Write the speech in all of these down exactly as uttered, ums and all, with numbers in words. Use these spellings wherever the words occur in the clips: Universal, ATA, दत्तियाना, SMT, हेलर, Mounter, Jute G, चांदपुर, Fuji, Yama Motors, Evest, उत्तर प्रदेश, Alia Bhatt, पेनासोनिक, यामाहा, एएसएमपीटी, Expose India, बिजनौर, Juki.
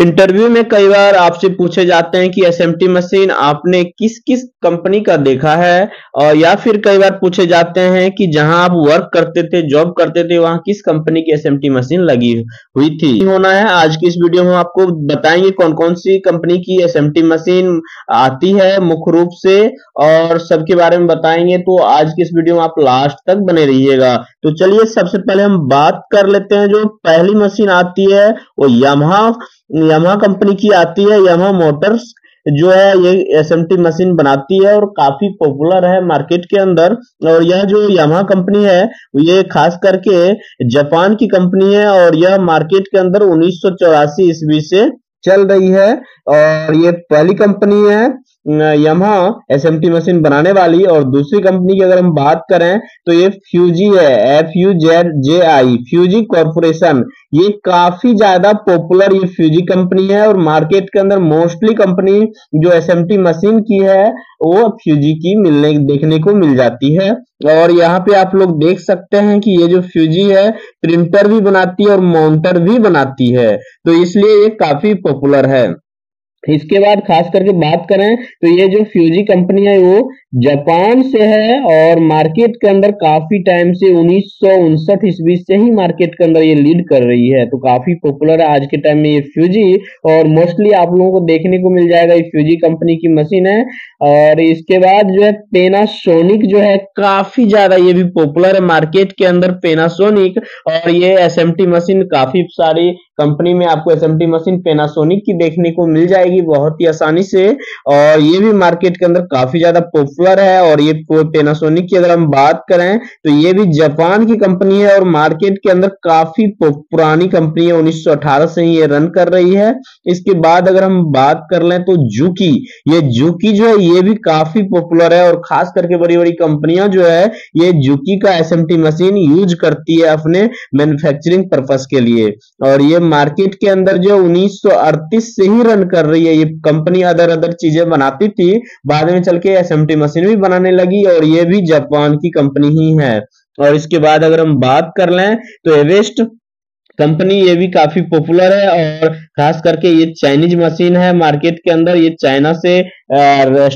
Interview में कई बार आपसे पूछे जाते हैं कि एसएमटी मशीन आपने किस किस कंपनी का देखा है, और या फिर कई बार पूछे जाते हैं कि जहां आप वर्क करते थे, जॉब करते थे, वहां किस कंपनी की एसएमटी मशीन लगी हुई थी। होना है आज की इस वीडियो में आपको बताएंगे कौन कौन सी कंपनी की एसएमटी मशीन आती है मुख्य रूप से, और सबके बारे में बताएंगे। तो आज की इस वीडियो में आप लास्ट तक बने रहिएगा। तो चलिए सबसे पहले हम बात कर लेते हैं, जो पहली मशीन आती है वो यामाहा यामाहा कंपनी की आती है। यामा मोटर्स जो है ये एसएमटी मशीन बनाती है और काफी पॉपुलर है मार्केट के अंदर। और यह जो यामाहा कंपनी है ये खास करके जापान की कंपनी है, और यह मार्केट के अंदर उन्नीस सौ चौरासी ईस्वी से चल रही है, और ये पहली कंपनी है यामाहा एसएमटी मशीन बनाने वाली। और दूसरी कंपनी की अगर हम बात करें तो ये फ्यूजी है, F U Z J I, Fuji corporation. ये काफी ज्यादा पॉपुलर ये फ्यूजी कंपनी है, और मार्केट के अंदर मोस्टली कंपनी जो एसएमटी मशीन की है वो फ्यूजी की मिलने देखने को मिल जाती है। और यहाँ पे आप लोग देख सकते हैं कि ये जो फ्यूजी है प्रिंटर भी बनाती है और माउंटर भी बनाती है, तो इसलिए ये काफी पॉपुलर है। इसके बाद खास करके बात करें तो ये जो फ्यूजी कंपनी है वो जापान से है, और मार्केट के अंदर काफी टाइम से उन्नीस सौ उनसठ ईस्वी से ही मार्केट के अंदर ये लीड कर रही है, तो काफी पॉपुलर है आज के टाइम में ये फ्यूजी। और मोस्टली आप लोगों को देखने को मिल जाएगा ये फ्यूजी कंपनी की मशीन है। और इसके बाद जो है पेनासोनिक जो है काफी ज्यादा ये भी पॉपुलर है मार्केट के अंदर, पेनासोनिक। और ये एसएमटी मशीन काफी सारी कंपनी में आपको एसएमटी मशीन पेनासोनिक की देखने को मिल जाएगी बहुत ही आसानी से, और ये भी मार्केट के अंदर काफी ज्यादा पॉपुलर है। और ये पेनासोनिक की अगर हम बात करें तो ये भी जापान की कंपनी है, और मार्केट के अंदर काफी पुरानी कंपनी है, उन्नीस सौ अठारह से ही ये रन कर रही है। इसके बाद अगर हम बात कर लें तो जूकी, ये जूकी जो है ये भी काफी पॉपुलर है, और खास करके बड़ी बड़ी कंपनियां जो है ये जूकी का एसएमटी मशीन यूज करती है अपने मैन्युफैक्चरिंग पर्पस के लिए, और ये मार्केट के अंदर जो उन्नीस सौ अड़तीस से ही रन कर रही है। ये कंपनी अदर अदर चीजें बनाती थी, बाद में चल के एसएमटी मशीन भी बनाने लगी, और ये भी जापान की कंपनी ही है। और इसके बाद अगर हम बात कर लें तो एवेस्ट कंपनी, ये भी काफी पॉपुलर है, और खास करके ये चाइनीज मशीन है मार्केट के अंदर, ये चाइना से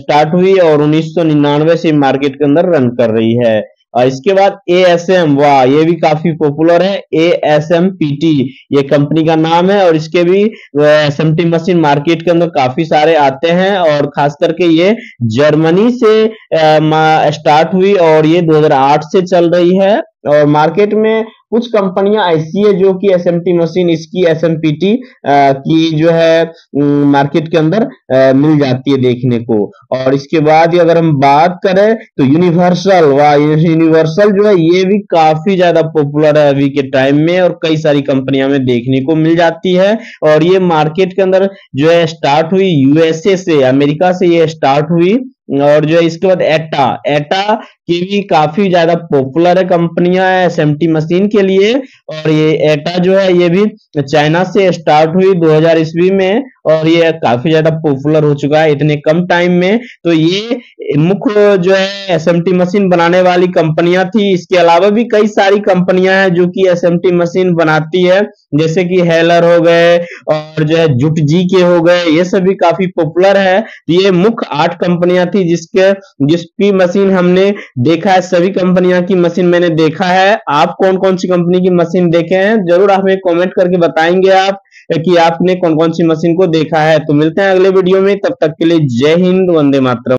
स्टार्ट हुई और उन्नीस सौ निन्यानवे से मार्केट के अंदर रन कर रही है। और इसके बाद एएसएम, वाह ये भी काफी पॉपुलर है, एएसएमपीटी ये कंपनी का नाम है, और इसके भी एसएमटी मशीन मार्केट के अंदर काफी सारे आते हैं, और खास करके ये जर्मनी से स्टार्ट हुई और ये दो हज़ार आठ से चल रही है। और मार्केट में कुछ कंपनियां ऐसी है जो कि एसएमटी मशीन इसकी एसएमपीटी की जो है मार्केट के अंदर आ, मिल जाती है देखने को। और इसके बाद अगर हम बात करें तो यूनिवर्सल, वाह यूनिवर्सल जो है ये भी काफी ज्यादा पॉपुलर है अभी के टाइम में, और कई सारी कंपनियां में देखने को मिल जाती है। और ये मार्केट के अंदर जो है स्टार्ट हुई यूएसए से, अमेरिका से ये स्टार्ट हुई। और जो है इसके बाद एटा, एटा की भी काफी ज्यादा पॉपुलर है कंपनियां एसएमटी मशीन के लिए, और ये एटा जो है ये भी चाइना से स्टार्ट हुई दो हज़ार ईस्वी में, और ये काफी ज्यादा पॉपुलर हो चुका है इतने कम टाइम में। तो ये मुख्य जो है एसएमटी मशीन बनाने वाली कंपनियां थी। इसके अलावा भी कई सारी कंपनियां हैं जो कि एसएमटी मशीन बनाती है, जैसे कि हेलर हो गए और जो है जुट जी के हो गए, ये सभी काफी पॉपुलर है। ये मुख्य आठ कंपनियां थी जिसके जिसकी मशीन हमने देखा है, सभी कंपनियां की मशीन मैंने देखा है। आप कौन कौन सी कंपनी की मशीन देखे हैं जरूर हमें कमेंट करके बताएंगे आप कि आपने कौन कौन सी मशीन को देखा है। तो मिलते हैं अगले वीडियो में, तब तक के लिए जय हिंद, वंदे मातरम।